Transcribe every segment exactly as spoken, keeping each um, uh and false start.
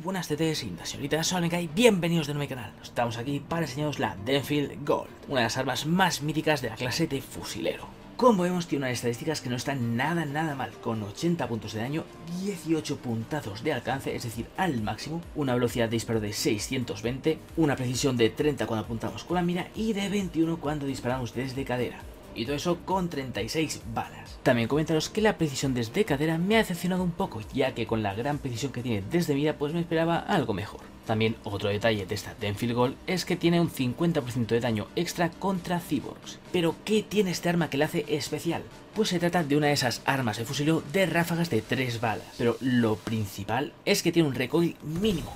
buenas tetes y señoritas, Sonic y bienvenidos de nuevo a mi canal. Estamos aquí para enseñaros la Denfield Gold, una de las armas más míticas de la clase de fusilero. Como vemos, tiene unas estadísticas que no están nada nada mal, con ochenta puntos de daño, dieciocho puntazos de alcance, es decir, al máximo, una velocidad de disparo de seiscientos veinte, una precisión de treinta cuando apuntamos con la mira y de veintiuno cuando disparamos desde cadera. Y todo eso con treinta y seis balas. También comentaros que la precisión desde cadera me ha decepcionado un poco, ya que con la gran precisión que tiene desde mira pues me esperaba algo mejor. También otro detalle de esta Denfield Gold es que tiene un cincuenta por ciento de daño extra contra Cyborgs. Pero ¿qué tiene este arma que la hace especial? Pues se trata de una de esas armas de fusileo de ráfagas de tres balas, pero lo principal es que tiene un recoil mínimo.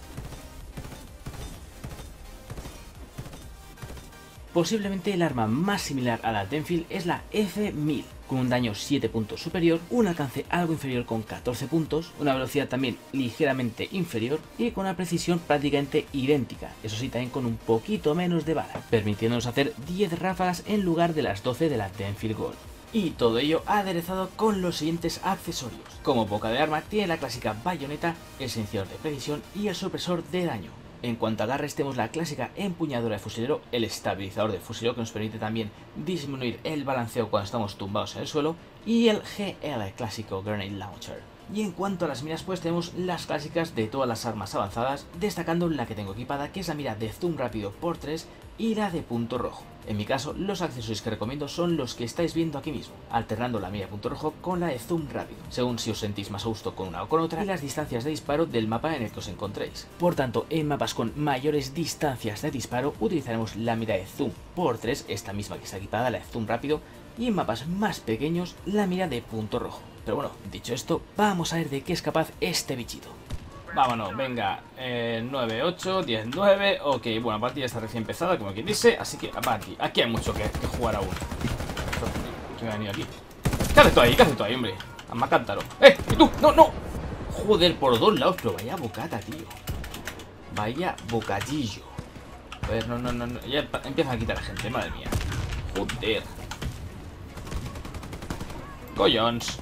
Posiblemente el arma más similar a la Denfield es la F mil, con un daño siete puntos superior, un alcance algo inferior con catorce puntos, una velocidad también ligeramente inferior y con una precisión prácticamente idéntica, eso sí también con un poquito menos de bala, permitiéndonos hacer diez ráfagas en lugar de las doce de la Denfield Gold. Y todo ello aderezado con los siguientes accesorios. Como boca de arma tiene la clásica bayoneta, el silenciador de precisión y el supresor de daño. En cuanto a agarres tenemos la clásica empuñadura de fusilero, el estabilizador de fusilero que nos permite también disminuir el balanceo cuando estamos tumbados en el suelo y el G L, el clásico Grenade Launcher. Y en cuanto a las miras pues tenemos las clásicas de todas las armas avanzadas, destacando la que tengo equipada que es la mira de zoom rápido por tres y la de punto rojo. En mi caso los accesorios que recomiendo son los que estáis viendo aquí mismo, alternando la mira de punto rojo con la de zoom rápido, según si os sentís más a gusto con una o con otra y las distancias de disparo del mapa en el que os encontréis. Por tanto, en mapas con mayores distancias de disparo utilizaremos la mira de zoom por tres, esta misma que está equipada, la de zoom rápido, y en mapas más pequeños la mira de punto rojo. Pero bueno, dicho esto, vamos a ver de qué es capaz este bichito. Vámonos, venga, eh, nueve, ocho, diez, nueve, ok, bueno, la partida está recién empezada, como quien dice, así que aquí, aquí hay mucho que, que jugar aún. ¿Qué me ha venido aquí? ¿Qué haces tú ahí? ¿Qué haces tú ahí, hombre? Ama cántaro. ¡Eh! ¿Y tú? ¡No, no! Joder, por dos lados, pero vaya bocata, tío. Vaya bocadillo. A ver, no, no, no, no, ya empiezan a quitar a gente, madre mía. Joder. Collons.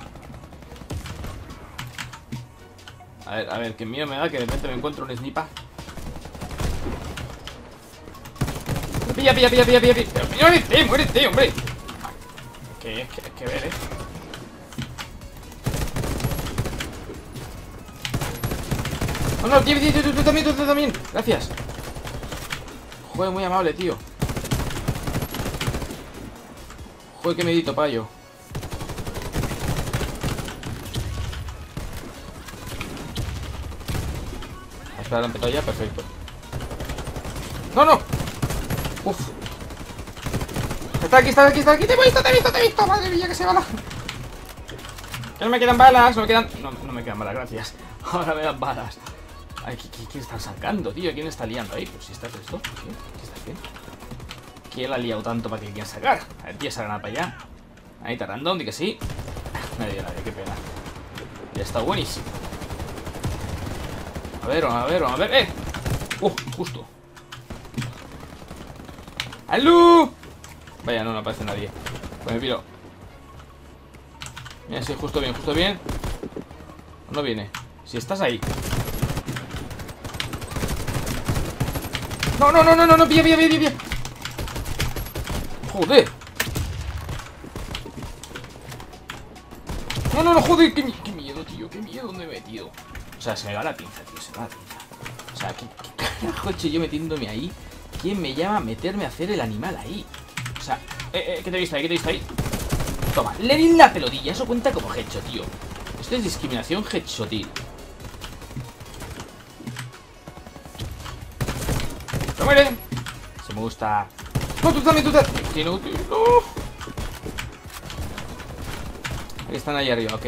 A ver, a ver, que miedo me da que de repente me encuentro un snipa. Pilla, pilla, pilla, pilla, pilla, pilla. Pero muérete, muérete, hombre. Que es que, que ver, eh. No, no, tío, tío, tío, tú, tú también, tú, tú también. Gracias. Joder, muy amable, tío. Joder, qué medito, payo. La han petado ya, perfecto. ¡No, no! ¡Uf! ¡Está aquí, está aquí, está aquí! ¡Te he visto, te he visto, te he visto! ¡Madre mía, que se bala! ¡Que no me quedan balas! ¡No me quedan! No, no me quedan balas, gracias. Ahora me dan balas. Ay, ¿quién, quién está sacando, tío? ¿Quién está liando ahí? Pues si está esto. ¿Quién? ¿Quién está aquí? ¿Quién la ha liado tanto para que le quieran sacar? A ver, tío, esa granada para allá. Ahí está random, di que sí. No le dio nadie, qué pena. Ya está buenísimo. A ver, a ver, a ver, eh. Uh, justo. ¡Alú! Vaya, no, no aparece nadie. Pues me piro. Mira, sí, justo bien, justo bien. No viene. Si estás ahí. No, no, no, no, no, no, pilla, pilla, pilla, pilla. Joder. No, no, no, joder, qué, qué miedo, tío, qué miedo, ¿dónde me he metido? O sea, se me va la pinza, tío, se me va la pinza. O sea, ¿qué, qué carajo he hecho yo metiéndome ahí? ¿Quién me llama a meterme a hacer el animal ahí? O sea, eh, eh, ¿qué te he visto ahí? ¿Qué te he visto ahí? Toma, le di la pelotilla, eso cuenta como headshot, tío. Esto es discriminación headshotil. ¡No muere! Se me gusta. ¡No, tú también, tú también! ¡Qué inútil! ¡No! Ahí están, ahí arriba, ok.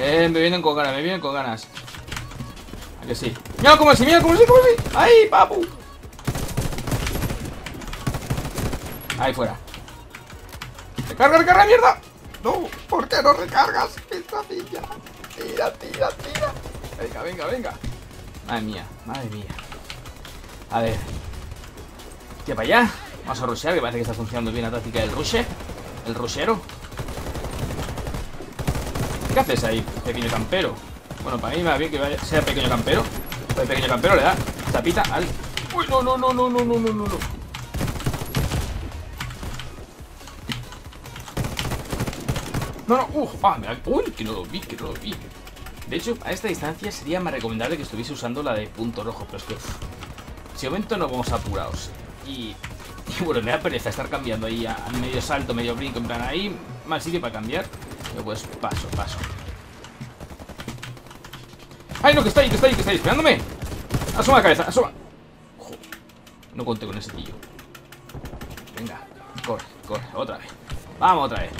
Eh, me vienen con ganas, me vienen con ganas. ¿A que sí? Mira como así, mira como así, como así. ¡Ahí, papu! Ahí fuera. ¡Recarga, recarga, mierda! ¡No! ¿Por qué no recargas? ¡Esta pilla! ¡Tira, tira, tira! Venga, venga, venga. Madre mía, madre mía. A ver. Tira para allá. Vamos a rushear, que parece que está funcionando bien la táctica del rushe. El rushero. ¿Qué haces ahí, pequeño campero? Bueno, para mí más bien que vaya, sea pequeño campero. El pequeño campero le da tapita al... Uy, no, no, no, no, no, no, no, no. No, no, uff, ah, me... uy, que no lo vi, que no lo vi. De hecho, a esta distancia sería más recomendable que estuviese usando la de punto rojo. Pero es que, uff, si aumento no vamos apurados. Y, y bueno, me da pereza estar cambiando ahí a, a medio salto, medio brinco. En plan, ahí, mal sitio para cambiar. Pero pues paso, paso. ¡Ay, no, que está ahí, que está ahí, que está ahí! ¡Esperándome! ¡Asoma la cabeza, asoma! Ojo, no conté con ese tío. Venga, corre, corre, otra vez. Vamos, otra vez.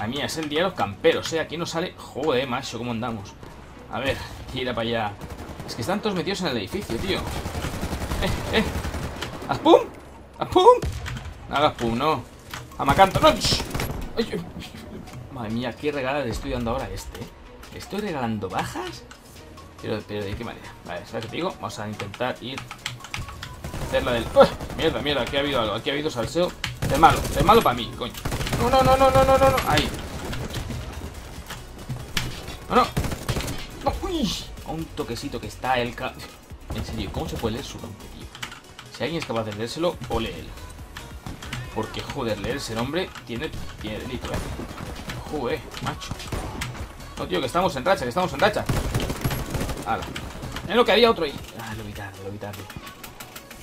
A mí es el día de los camperos, ¿eh? Aquí no sale... Joder, macho, ¿cómo andamos? A ver, tira para allá. Es que están todos metidos en el edificio, tío. ¡Eh, eh! ¡Haz pum! ¡Haz pum! No hagas pum, no. ¡Amacanto! ¡No! ¡Ay! Madre mía, qué regalada le estoy dando ahora a este. ¿Le estoy regalando bajas? Pero, pero ¿de qué manera? Vale, ¿sabes qué te digo? Vamos a intentar ir a hacer la del... ¡Uah! Mierda, mierda, aquí ha habido algo. Aquí ha habido salseo de malo, de malo para mí, coño. No, no, no, no, no, no, no. Ahí. No, no, no. Uy, un toquecito que está el... Ca... En serio, ¿cómo se puede leer su nombre, tío? Si alguien es capaz de leérselo, o léelo. Porque, joder, leer ese nombre tiene... Tiene delito, eh. Joder, macho. No, tío, que estamos en racha, que estamos en racha. Ala. Es lo que había otro ahí. Ah, lo vi tarde, lo vi tarde.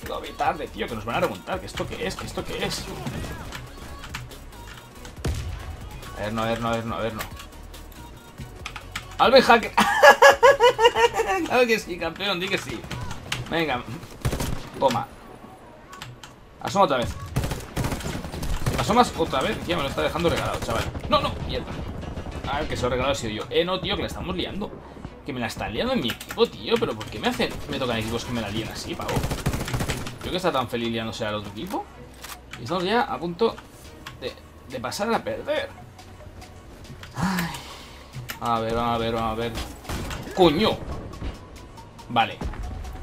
Lo vi tarde, tío, que nos van a remontar. ¿Que esto qué es? ¿Que esto qué es? A ver, no, a ver, no, a ver, no, a ver, no. ¡Alben Hacker! Claro que sí, campeón, di que sí. Venga. Toma. Asoma otra vez. Si me asomas otra vez, ya me lo está dejando regalado, chaval. No, no, mierda. A ver, que se lo he regalado ha sido yo. Eh, no, tío, que la estamos liando. Que me la están liando en mi equipo, tío. Pero ¿por qué me hacen? Me tocan equipos que me la lían así, pavo. Creo que está tan feliz liándose al otro equipo. Y estamos ya a punto de, de pasar a perder. Ay. A ver, a ver, a ver. ¡Coño! Vale.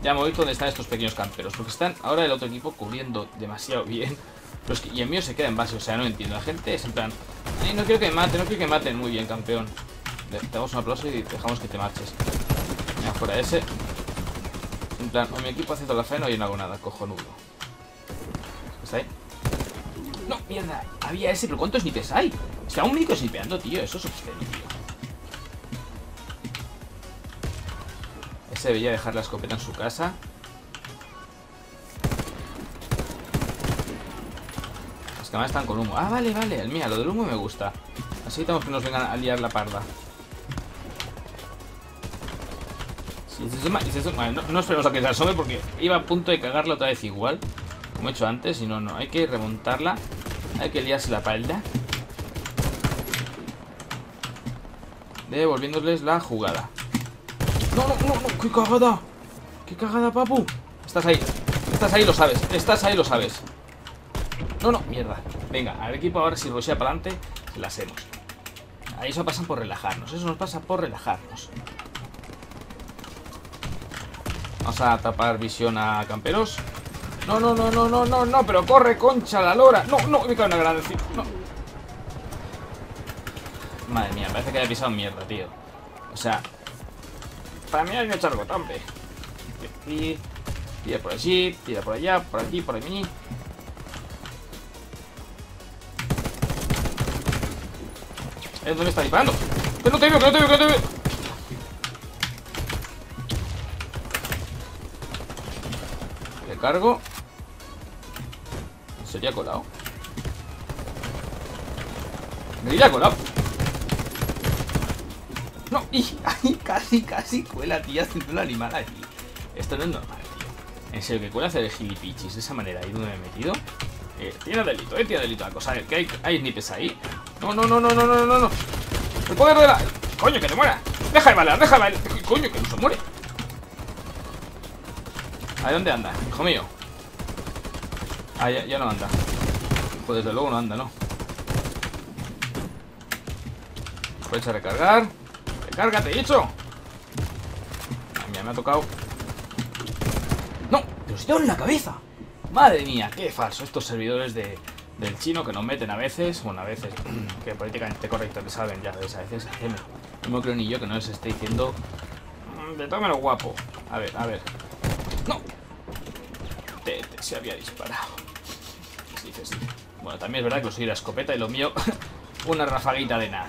Ya me voy donde están estos pequeños camperos. Porque están ahora el otro equipo cubriendo demasiado bien. Pero es que, y el mío se queda en base. O sea, no entiendo. La gente es en plan... Ay, no quiero que me maten, no quiero que me maten. Muy bien, campeón. Te damos un aplauso y dejamos que te marches. Mira, fuera ese. En plan, o mi equipo hace toda la faena o yo no hago nada, cojonudo. ¿Está ahí? No, mierda, había ese, pero ¿cuántos snipes hay? Está un médico snipeando, tío, eso es obsceno, tío. Ese debería dejar la escopeta en su casa. Las cámaras están con humo. Ah, vale, vale, el mía, lo del humo me gusta. Así necesitamos que nos vengan a liar la parda. Sí, sí, sí, sí. Vale, no, no esperemos a que se asome porque iba a punto de cagarla otra vez igual. Como he hecho antes, y no, no. Hay que remontarla. Hay que liarse la palda. Devolviéndoles la jugada. ¡No, no, no! no. ¡Qué cagada! ¡Qué cagada, papu! Estás ahí. Estás ahí, lo sabes. Estás ahí, lo sabes. No, no. Mierda. Venga, al equipo ahora si rushea para adelante, se la hacemos. Ahí eso pasa por relajarnos. Eso nos pasa por relajarnos. Vamos a tapar visión a camperos. No, no, no, no, no, no, no. Pero corre, concha, la lora. No, no, me cae una granada. No. Madre mía, parece que haya pisado mierda, tío. O sea, para mí hay un chargotán, hombre. Tira por allí, tira por allá, por aquí, por allí. ¿Es donde está disparando? ¡Que no te veo, que no te veo, que no te veo! Le cargo. Sería colado. Me diría colado. No, y ay, casi, casi cuela, tío, haciendo un animal aquí. Esto no es normal, tío. En serio, que cuela hacer el gilipichis de esa manera ahí donde me he metido. Eh, tiene delito, eh, tiene delito la cosa. A ver, que hay, hay snipes ahí. No, no, no, no, no, no, no, no. El poder de la... Coño, que te muera. Deja de bailar, deja de bailar. Coño, que no se muere. ¿A dónde anda, hijo mío? Ah, ya, ya no anda. Pues desde luego no anda, ¿no? Aprovecha a recargar. Recárgate, dicho. Ay, mira, me ha tocado. No, pero si te doy en la cabeza. Madre mía, qué falso estos servidores de... del chino que nos meten a veces, bueno, a veces, que políticamente correcto, que saben ya, a veces, a veces, a veces, no creo ni yo que no les esté diciendo tómalo guapo. A ver, a ver. ¡No! Te, te, se había disparado. Sí, sí, sí. Bueno, también es verdad que conseguí la escopeta y lo mío, una rafaguita de nada.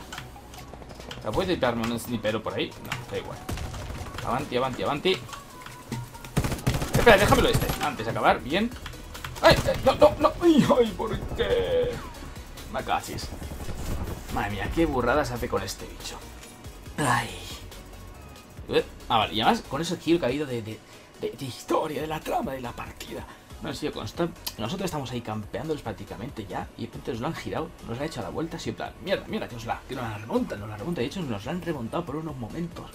¿Puedes dispararme un snipero por ahí? No, da igual. Avanti, avanti, avanti. Espera, déjamelo este. Antes de acabar, bien. ¡Ay! ¡No, no, no! ¡Ay, ay! ¿Por qué? Macachis. Madre mía, qué burradas hace con este bicho. Ay. Ah, vale, y además con eso quiero caído de, de, de, de historia, de la trama, de la partida. No han sido constante. Nosotros estamos ahí campeándolos prácticamente ya. Y de repente nos lo han girado, nos lo ha hecho a la vuelta. Así en plan, mierda, mierda, que nos la, que nos la remontan, nos la remontan. De hecho, nos la han remontado por unos momentos.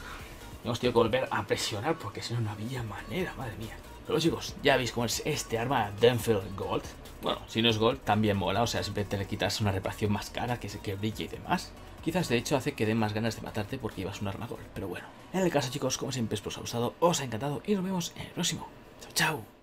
Y hemos tenido que volver a presionar porque si no, no había manera, madre mía. Pero chicos, ya veis cómo es este arma Denfield Gold. Bueno, si no es Gold, también mola. O sea, siempre te le quitas una reparación más cara, que se que brille y demás. Quizás de hecho hace que den más ganas de matarte porque llevas un arma Gold. Pero bueno, en el caso chicos, como siempre, espero os haya gustado, os ha encantado y nos vemos en el próximo. Chao, chao.